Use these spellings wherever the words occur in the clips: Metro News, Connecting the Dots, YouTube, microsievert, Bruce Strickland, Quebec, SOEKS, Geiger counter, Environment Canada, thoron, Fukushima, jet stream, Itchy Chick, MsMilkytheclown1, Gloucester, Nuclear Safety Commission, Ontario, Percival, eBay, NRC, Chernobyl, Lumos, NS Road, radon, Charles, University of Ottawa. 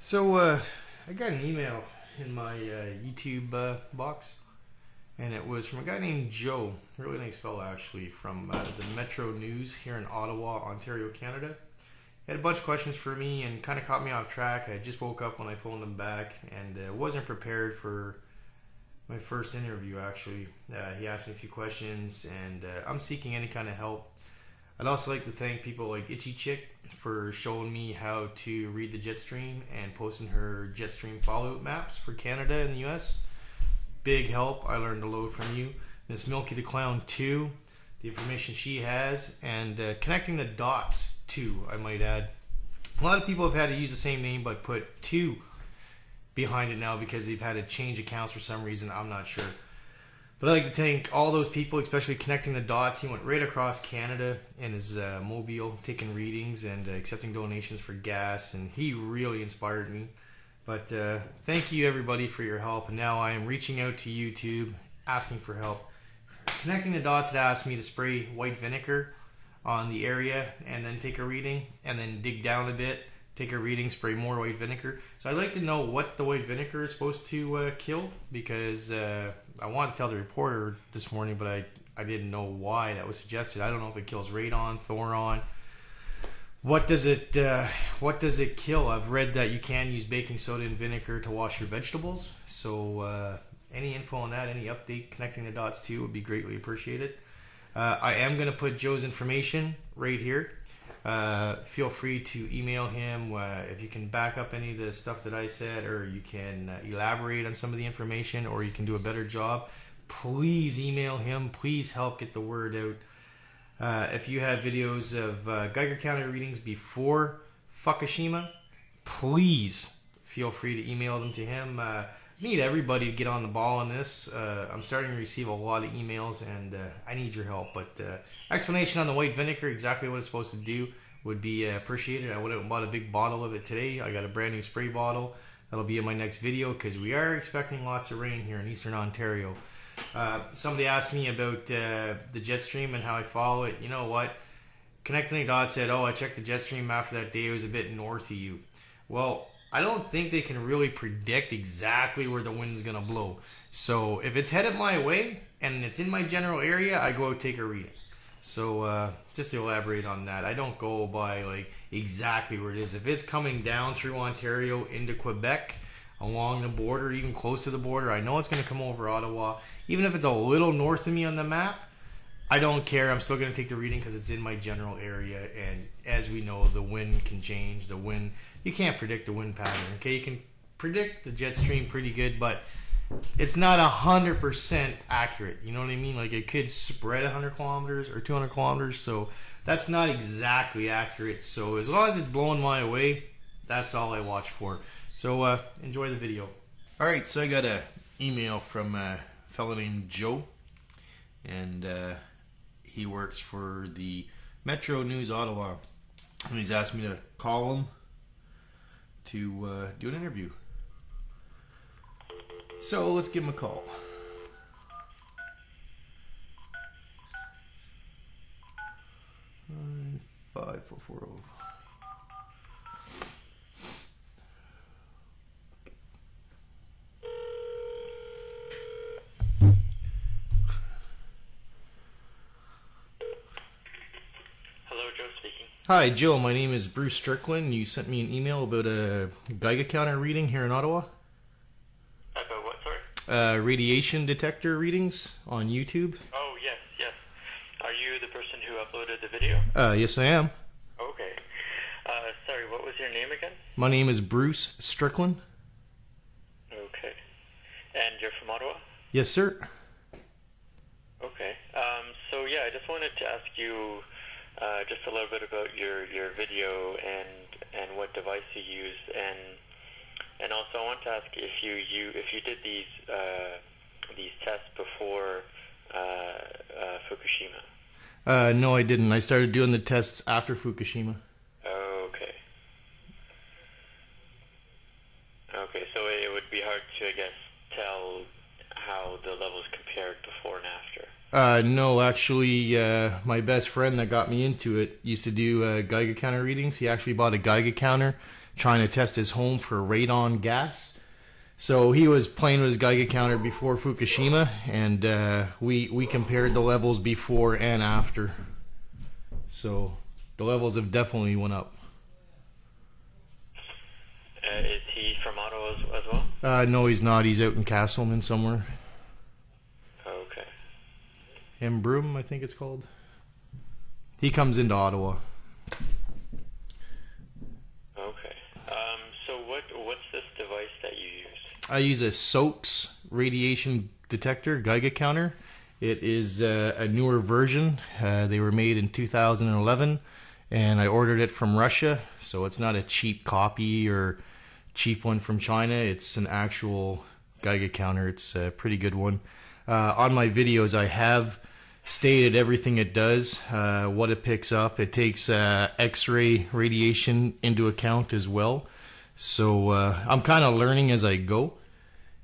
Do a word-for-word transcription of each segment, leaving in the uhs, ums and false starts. So uh, I got an email in my uh, YouTube uh, box, and it was from a guy named Joe, really nice fellow actually, from uh, the Metro News here in Ottawa, Ontario, Canada. He had a bunch of questions for me and kind of caught me off track. I just woke up when I phoned him back and uh, wasn't prepared for my first interview actually. Uh, he asked me a few questions, and uh, I'm seeking any kind of help. I'd also like to thank people like Itchy Chick for showing me how to read the Jetstream and posting her Jetstream follow-up maps for Canada and the U S. Big help. I learned a load from you. Miss Milky the Clown too, the information she has, and uh, Connecting the Dots too, I might add. A lot of people have had to use the same name but put two behind it now because they've had to change accounts for some reason. I'm not sure. But I'd like to thank all those people, especially Connecting the Dots. He went right across Canada in his uh, mobile, taking readings and uh, accepting donations for gas, and he really inspired me. But uh, thank you, everybody, for your help. And now I am reaching out to YouTube, asking for help. Connecting the Dots had asked me to spray white vinegar on the area and then take a reading, and then dig down a bit, take a reading, spray more white vinegar. So I'd like to know what the white vinegar is supposed to uh, kill, because uh, I wanted to tell the reporter this morning, but I, I didn't know why that was suggested. I don't know if it kills radon, thoron. What does it uh, what does it kill? I've read that you can use baking soda and vinegar to wash your vegetables. So uh, any info on that, any update, Connecting the Dots too, would be greatly appreciated. Uh, I am going to put Joe's information right here. Uh, feel free to email him uh, if you can back up any of the stuff that I said, or you can uh, elaborate on some of the information, or you can do a better job. Please email him. Please help get the word out. Uh, if you have videos of uh, Geiger counter readings before Fukushima, please feel free to email them to him. Uh, I need everybody to get on the ball on this. Uh, I'm starting to receive a lot of emails, and uh, I need your help. But uh, explanation on the white vinegar, exactly what it's supposed to do, would be uh, appreciated. I would have bought a big bottle of it today. I got a brand new spray bottle. That'll be in my next video, because we are expecting lots of rain here in Eastern Ontario. Uh, somebody asked me about uh, the Jetstream and how I follow it. You know what? Connecting the Dots said, oh, I checked the Jetstream after that day. It was a bit north of you. Well, I don't think they can really predict exactly where the wind's going to blow. So if it's headed my way and it's in my general area, I go out, take a reading. So uh, just to elaborate on that, I don't go by like exactly where it is. If it's coming down through Ontario into Quebec, along the border, even close to the border, I know it's going to come over Ottawa. Even if it's a little north of me on the map, I don't care. I'm still going to take the reading because it's in my general area. And as we know, the wind can change. The wind, you can't predict the wind pattern. Okay, you can predict the jet stream pretty good, but it's not one hundred percent accurate. You know what I mean? Like, it could spread one hundred kilometers or two hundred kilometers. So that's not exactly accurate. So as long as it's blowing my way, that's all I watch for. So uh, enjoy the video. Alright, so I got an email from a fellow named Joe, and uh, he works for the Metro News Ottawa, and he's asked me to call him to uh, do an interview. So let's give him a call. nine five four four zero. Hi, Joe. My name is Bruce Strickland. You sent me an email about a Geiger counter reading here in Ottawa. About what, sorry? Uh, radiation detector readings on YouTube. Oh, yes, yes. Are you the person who uploaded the video? Uh, yes, I am. Okay. Uh, sorry, what was your name again? My name is Bruce Strickland. Okay. And you're from Ottawa? Yes, sir. Okay. Um, so, yeah, I just wanted to ask you... Uh, just a little bit about your, your video and and what device you use, and and also I want to ask if you, you if you did these uh, these tests before uh, uh, Fukushima. Uh, no, I didn't. I started doing the tests after Fukushima. Okay. Okay, so it would be hard to, I guess, tell how the levels compared before and after. Uh, Uh, no, actually, uh, my best friend that got me into it used to do uh, Geiger counter readings. He actually bought a Geiger counter trying to test his home for radon gas. So he was playing with his Geiger counter before Fukushima, and uh, we, we compared the levels before and after. So the levels have definitely went up. Uh, is he from Ottawa as, as well? Uh, no, he's not. He's out in Castleman somewhere. Okay. Embroom, I think it's called. He comes into Ottawa. Okay. Um, so what what's this device that you use? I use a SOEKS radiation detector, Geiger counter. It is uh, a newer version. Uh, they were made in two thousand eleven, and I ordered it from Russia, so it's not a cheap copy or cheap one from China. It's an actual Geiger counter. It's a pretty good one. Uh, on my videos, I have stated everything it does, uh, what it picks up. It takes uh, X-ray radiation into account as well. So uh, I'm kind of learning as I go.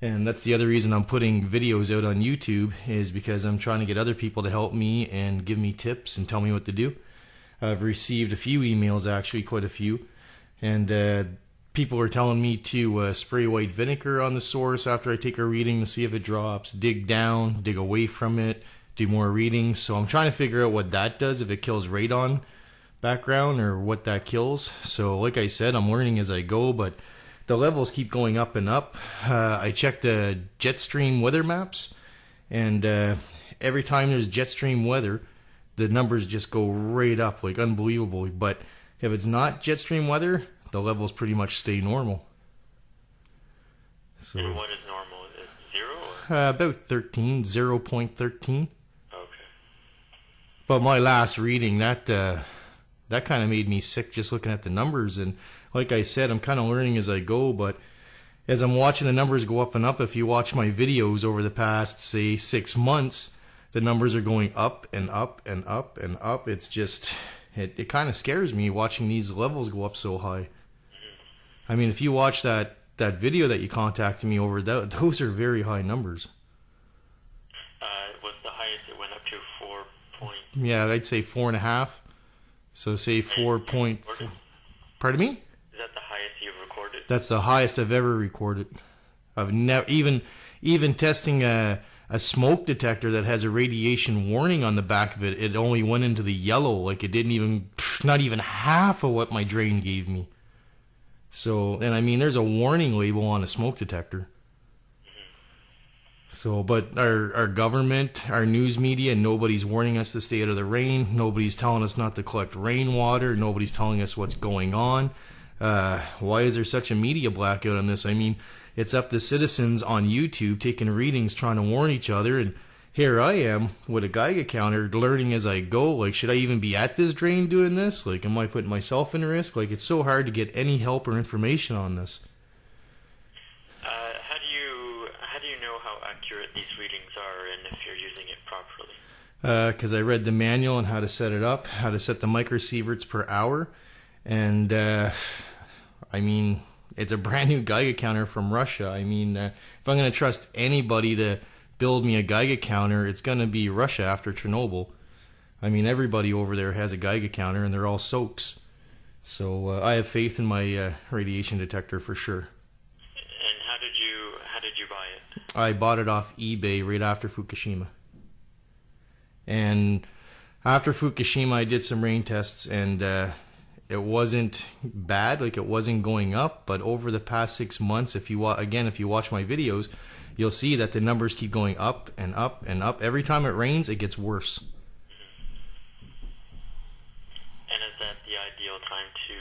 And that's the other reason I'm putting videos out on YouTube, is because I'm trying to get other people to help me and give me tips and tell me what to do. I've received a few emails, actually, quite a few. And uh, people are telling me to uh, spray white vinegar on the source after I take a reading to see if it drops, dig down, dig away from it, do more readings. So I'm trying to figure out what that does, if it kills radon background or what that kills. So like I said, I'm learning as I go, but the levels keep going up and up. Uh, I check the jet stream weather maps, and uh, every time there's jet stream weather, the numbers just go right up, like unbelievably. But if it's not jet stream weather, the levels pretty much stay normal. So, and what is normal? Is it zero? Or? Uh, about thirteen, zero point thirteen. Okay. But my last reading, that uh, that kind of made me sick just looking at the numbers. And like I said, I'm kind of learning as I go, but as I'm watching the numbers go up and up, if you watch my videos over the past, say, six months, the numbers are going up and up and up and up. It's just, it, it kind of scares me watching these levels go up so high. I mean, if you watch that, that video that you contacted me over, that, those are very high numbers. Uh, what's the highest it went up to? Four point? Yeah, I'd say four and a half. So say four point... Four, pardon me? Is that the highest you've recorded? That's the highest I've ever recorded. I've never even even testing a a smoke detector that has a radiation warning on the back of it. It only went into the yellow, like it didn't even not even half of what my drain gave me. So, and I mean, there's a warning label on a smoke detector. Mm-hmm. So, but our our government, our news media, nobody's warning us to stay out of the rain. Nobody's telling us not to collect rainwater. Nobody's telling us what's going on. Uh, why is there such a media blackout on this? I mean, it's up to citizens on YouTube taking readings, trying to warn each other, and here I am with a Geiger counter, learning as I go. Like, should I even be at this drain doing this? Like, am I putting myself in risk? Like, it's so hard to get any help or information on this. Uh, how do you how do you know how accurate these readings are, and if you're using it properly? Because uh, I read the manual on how to set it up, how to set the microsieverts per hour. And, uh, I mean, it's a brand new Geiger counter from Russia. I mean, uh, if I'm going to trust anybody to build me a Geiger counter, it's going to be Russia after Chernobyl. I mean, everybody over there has a Geiger counter, and they're all SOEKS. So uh, I have faith in my uh, radiation detector for sure. And how did you how did you buy it? I bought it off eBay right after Fukushima. And after Fukushima, I did some rain tests, and... Uh, It wasn't bad, like it wasn't going up, but over the past six months, if you again, if you watch my videos, you'll see that the numbers keep going up and up and up. Every time it rains, it gets worse. And is that the ideal time to,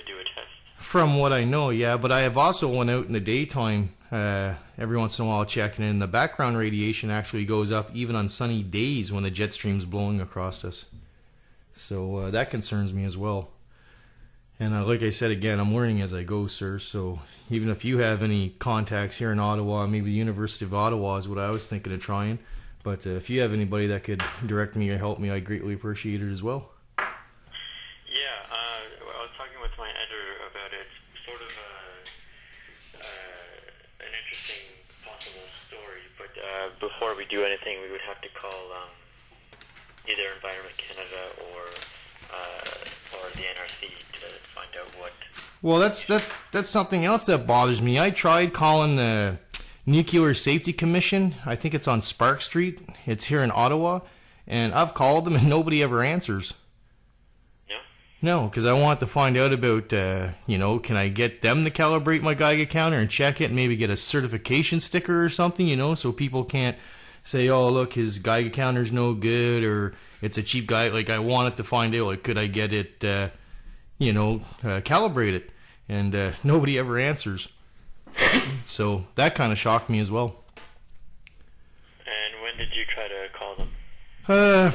to do a test? From what I know, yeah, but I have also went out in the daytime. Uh, every once in a while, checking in. The background radiation actually goes up even on sunny days when the jet stream's blowing across us. So uh, that concerns me as well. And uh, like I said, again, I'm learning as I go, sir. So even if you have any contacts here in Ottawa, maybe the University of Ottawa is what I was thinking of trying. But uh, if you have anybody that could direct me or help me, I greatly appreciate it as well. Yeah, uh, I was talking with my editor about it. It's sort of a, uh, an interesting possible story. But uh, before we do anything, we would have to call um, either Environment Canada or uh, or the N R C to find out what. Well, that's that that's something else that bothers me. I tried calling the Nuclear Safety Commission. I think it's on Spark Street. It's here in Ottawa, and I've called them and nobody ever answers. No. No, because I want to find out about uh, you know, can I get them to calibrate my Geiger counter and check it, and maybe get a certification sticker or something, you know, so people can't say, oh, look, his Geiger counter's no good, or it's a cheap guy. Like, I wanted to find out, like, could I get it, uh, you know, uh, calibrated? And uh, nobody ever answers. So that kind of shocked me as well. And when did you try to call them? Uh,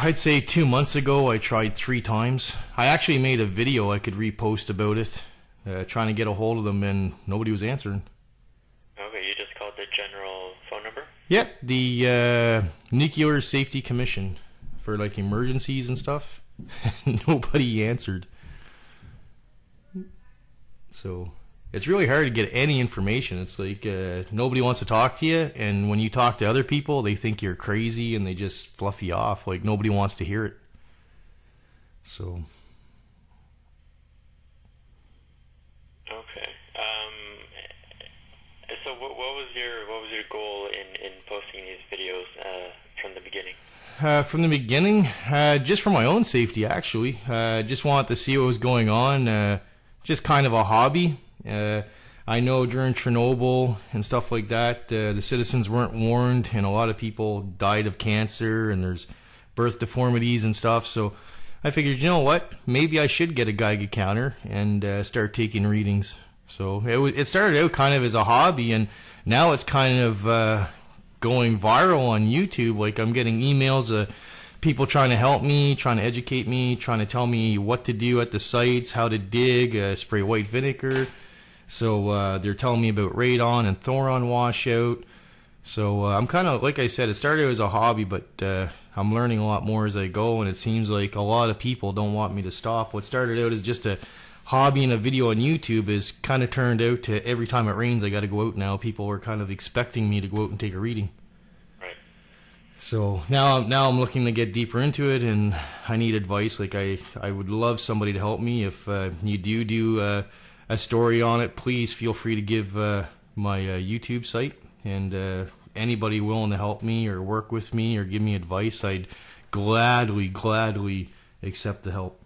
I'd say two months ago. I tried three times. I actually made a video I could repost about it, uh, trying to get a hold of them, and nobody was answering. Okay, you just called the general phone number? Yeah, the uh, Nuclear Safety Commission for, like, emergencies and stuff. Nobody answered. So it's really hard to get any information. It's like uh, nobody wants to talk to you, and when you talk to other people, they think you're crazy, and they just fluff you off. Like, nobody wants to hear it. So. Okay. Um, so what, what was your what was your goal in, in posting these videos uh, from the beginning? Uh, from the beginning, uh, just for my own safety, actually. I uh, just wanted to see what was going on. Uh, just kind of a hobby. Uh, I know during Chernobyl and stuff like that, uh, the citizens weren't warned, and a lot of people died of cancer, and there's birth deformities and stuff. So I figured, you know what, maybe I should get a Geiger counter and uh, start taking readings. So it, w it started out kind of as a hobby, and now it's kind of uh, going viral on YouTube. Like, I'm getting emails of people trying to help me, trying to educate me, trying to tell me what to do at the sites, how to dig, uh, spray white vinegar. So uh, they're telling me about radon and thoron washout. So uh, I'm kind of, like I said, it started as a hobby, but uh, I'm learning a lot more as I go, and it seems like a lot of people don't want me to stop. What started out as just a hobby and a video on YouTube is kind of turned out to every time it rains, I got to go out now. People are kind of expecting me to go out and take a reading. Right. So now, now I'm looking to get deeper into it, and I need advice. Like, I, I would love somebody to help me. If uh, you do do... Uh, a story on it, please feel free to give uh, my uh, YouTube site, and uh, anybody willing to help me or work with me or give me advice, I'd gladly, gladly accept the help.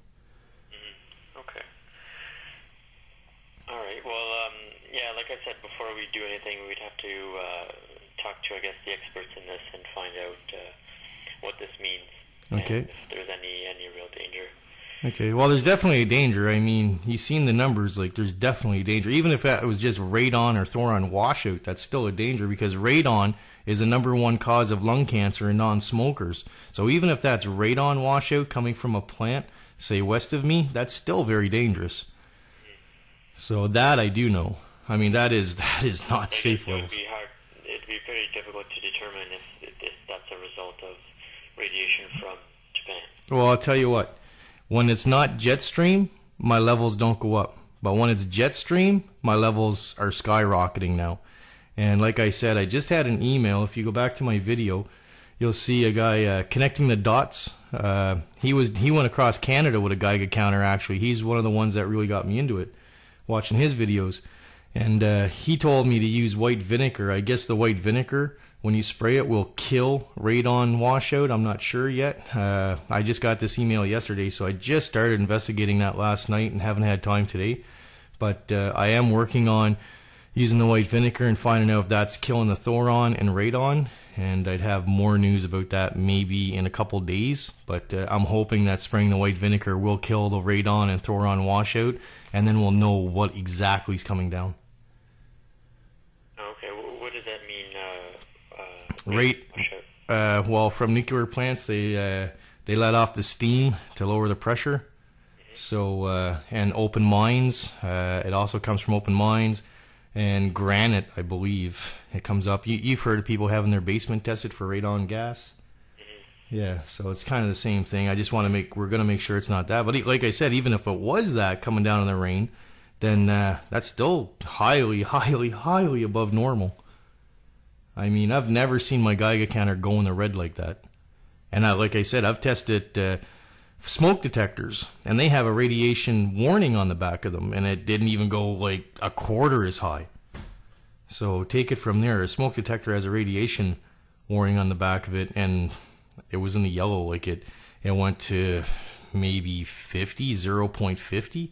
Mm-hmm. Okay. All right. Well, um, yeah, like I said, before we do anything, we'd have to uh, talk to, I guess, the experts in this and find out uh, what this means. Okay. And if there's any, any real danger. Okay, well, there's definitely a danger. I mean, you've seen the numbers. Like, there's definitely a danger. Even if it was just radon or thoron washout, that's still a danger, because radon is the number one cause of lung cancer in non-smokers. So even if that's radon washout coming from a plant, say, west of me, that's still very dangerous. So that I do know. I mean, that is that is not safe. It would be hard. It would be very difficult to determine if, if that's a result of radiation from Japan. Well, I'll tell you what. When it's not jet stream, my levels don't go up. But when it's jet stream, my levels are skyrocketing now. And like I said, I just had an email. If you go back to my video, you'll see a guy uh, connecting the dots. Uh, he was he went across Canada with a Geiger counter, actually. He's one of the ones that really got me into it, watching his videos. And uh, he told me to use white vinegar. I guess the white vinegar, when you spray it, will kill radon washout. I'm not sure yet. Uh, I just got this email yesterday, so I just started investigating that last night and haven't had time today. But uh, I am working on using the white vinegar and finding out if that's killing the thoron and radon. And I'd have more news about that maybe in a couple days. But uh, I'm hoping that spraying the white vinegar will kill the radon and thoron washout, and then we'll know what exactly is coming down. Right. Uh, well, from nuclear plants, they uh, they let off the steam to lower the pressure. So uh, and open mines. Uh, it also comes from open mines and granite, I believe. It comes up. You, you've heard of people having their basement tested for radon gas. Yeah. So it's kind of the same thing. I just want to make we're going to make sure it's not that. But like I said, even if it was that coming down in the rain, then uh, that's still highly, highly, highly above normal. I mean, I've never seen my Geiger counter go in the red like that. And I, like I said, I've tested uh, smoke detectors, and they have a radiation warning on the back of them, and it didn't even go like a quarter as high. So take it from there. A smoke detector has a radiation warning on the back of it, and it was in the yellow. Like it, it went to maybe fifty, zero point five zero.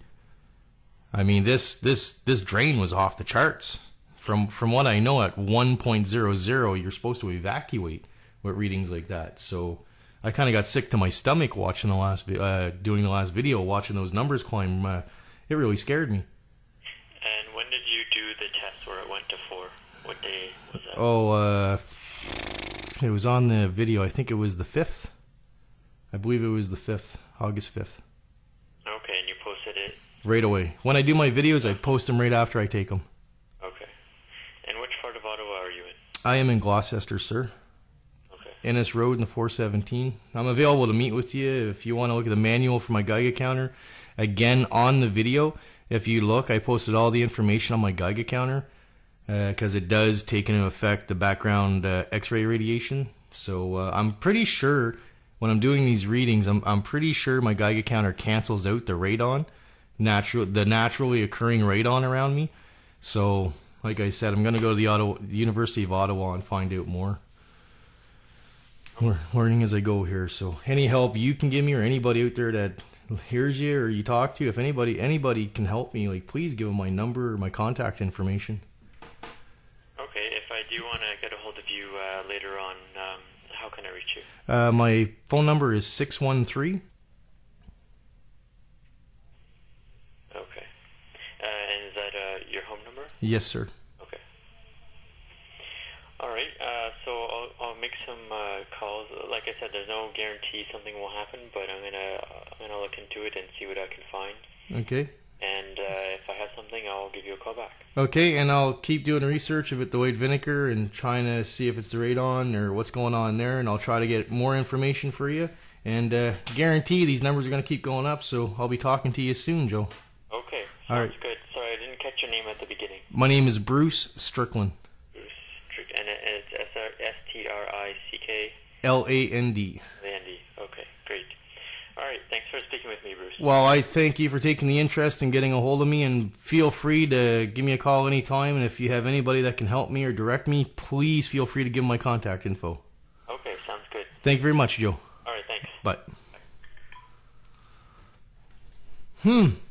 I mean, this this this drain was off the charts. From from what I know, at one point zero zero, you're supposed to evacuate with readings like that. So I kind of got sick to my stomach watching the last uh, doing the last video, watching those numbers climb. Uh, it really scared me. And when did you do the test where it went to four? What day was that? Oh, uh, it was on the video. I think it was the fifth. I believe it was the fifth, August fifth. Okay, and you posted it right away. When I do my videos, I post them right after I take them. Okay. And which part of Ottawa are you in? I am in Gloucester, sir. N S Road in the four seventeen. I'm available to meet with you if you want to look at the manual for my Geiger counter. Again, on the video, if you look, I posted all the information on my Geiger counter because uh, it does take into effect the background uh, x-ray radiation. So uh, I'm pretty sure when I'm doing these readings, I'm, I'm pretty sure my Geiger counter cancels out the radon, natural, the naturally occurring radon around me. So like I said, I'm going to go to the Ottawa, University of Ottawa and find out more. We're learning as I go here, so any help you can give me or anybody out there that hears you or you talk to, if anybody anybody can help me, like, please give them my number or my contact information. Okay, if I do want to get a hold of you uh, later on, um, how can I reach you? Uh, my phone number is six one three. Okay. Uh, and is that uh, your home number? Yes, sir. Okay. All right, uh, so I'll, I'll make some... Uh, calls. Like I said, there's no guarantee something will happen, but I'm gonna I'm gonna look into it and see what I can find. Okay. And uh, if I have something, I'll give you a call back. Okay, and I'll keep doing research of it, the Wade Vinegar, and trying to see if it's the radon or what's going on there, and I'll try to get more information for you. And uh, guarantee these numbers are gonna keep going up, so I'll be talking to you soon, Joe. Okay. All right. Good. Sorry, I didn't catch your name at the beginning. My name is Bruce Strickland. Bruce Strickland, and it's S R S T R I C K. L A N D. L A N D. Okay, great. All right, thanks for speaking with me, Bruce. Well, I thank you for taking the interest and in getting a hold of me, and feel free to give me a call anytime, and if you have anybody that can help me or direct me, please feel free to give my contact info. Okay, sounds good. Thank you very much, Joe. All right, thanks. Bye. Bye. Hmm.